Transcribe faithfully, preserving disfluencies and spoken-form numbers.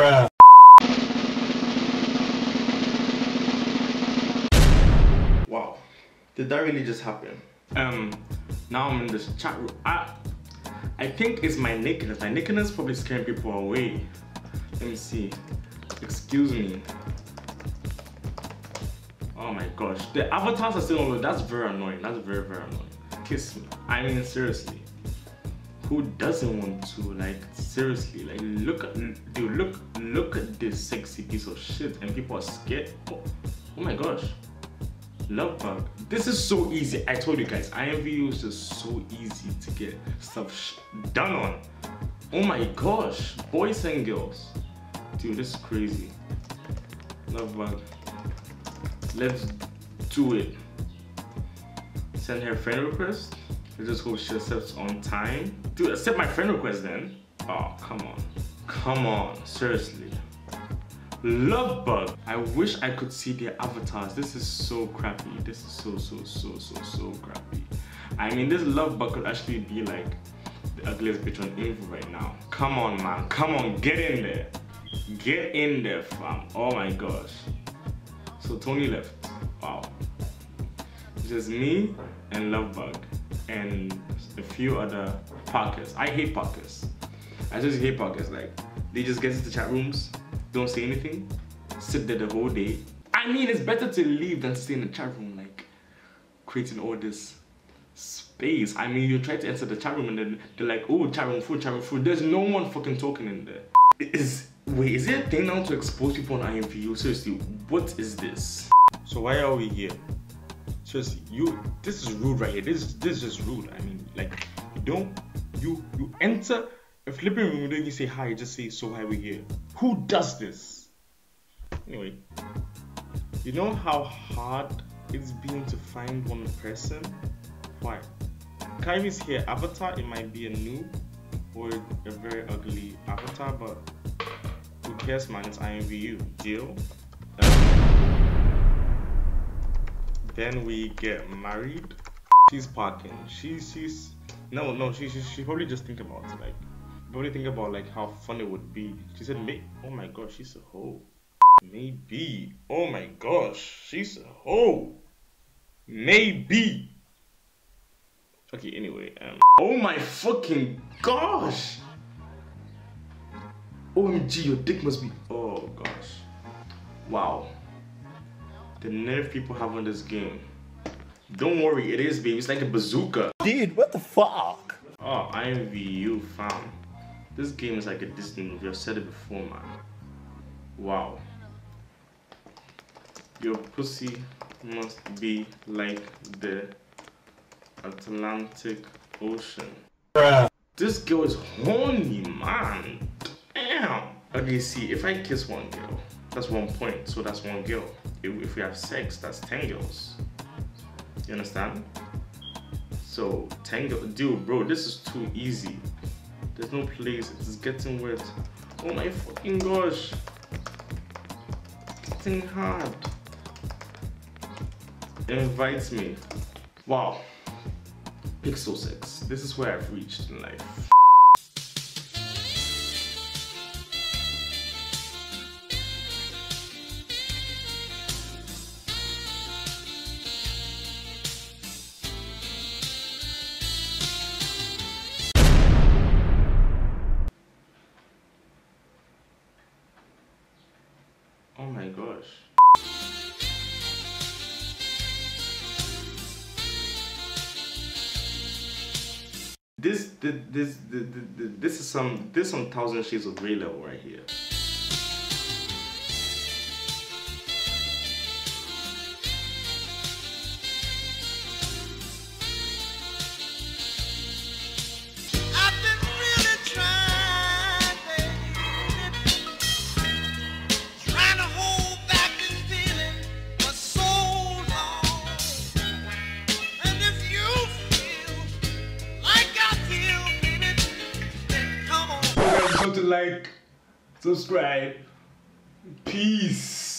bruh. Wow, did that really just happen? Um, now I'm in this chat room. I, I think it's my nakedness. My nakedness probably scaring people away. Let me see. Excuse me. Oh my gosh, the avatars are still on. That's very annoying. That's very, very annoying. Kiss me. I mean, seriously. Who doesn't want to? Like, seriously, like, look at, dude, look, look at this sexy piece of shit, and people are scared. Oh, oh my gosh. Love bug. This is so easy. I told you guys, I M V U is just so easy to get stuff sh done on. Oh my gosh, boys and girls. Dude, this is crazy. Love bug. Let's do it. Send her a friend request. I just hope she accepts on time. Dude, accept my friend request then. Oh, come on. Come on, seriously. Love bug. I wish I could see their avatars. This is so crappy. This is so, so, so, so, so crappy. I mean, this love bug could actually be like the ugliest bitch on I M V U right now. Come on, man. Come on, get in there. Get in there, fam. Oh my gosh. So Tony left. Wow. Just me and love bug and a few other parkers. I hate parkers. I just hate parkers. Like, they just get into the chat rooms, don't say anything, sit there the whole day. I mean, it's better to leave than stay in the chat room, like, creating all this space. I mean, you try to enter the chat room and then they're like, oh, chat room full, chat room full. There's no one fucking talking in there. Is, wait, is there a thing now to expose people on I M V U? Seriously, what is this? So why are we here? Seriously, you, this is rude right here. This, this is rude. I mean, like, you don't, you, you enter a flipping room, then you say hi, you just say, so hi, we're here. Who does this? Anyway, you know how hard it's been to find one person? Why? Kyrie's here, avatar, it might be a noob or a very ugly avatar, but who cares, man? It's I M V U, deal? That's Then we get married. She's parking. She's she's no no she she she probably just think about like probably think about like how fun it would be. She said, "May oh my gosh, she's a hoe. Maybe oh my gosh, she's a hoe. Maybe." Okay. Anyway, um. Oh my fucking gosh. O M G, your dick must be. Oh gosh. Wow. The nerve people have on this game. Don't worry, it is, baby. It's like a bazooka. Dude, what the fuck? Oh, I M V U, fam. This game is like a Disney movie. I've said it before, man. Wow. Your pussy must be like the Atlantic Ocean. Bruh. This girl is horny, man. Damn. Okay, see, if I kiss one girl, that's one point, so that's one girl. If we have sex, that's ten girls. You understand? So, ten girls. Dude, bro, this is too easy. There's no place. It's getting wet. Oh my fucking gosh. It's getting hard. It invites me. Wow. Pixel sex. This is where I've reached in life. Oh my gosh. This this this this, this is some this is some Thousand Shades of Grey level right here. Like, subscribe, peace.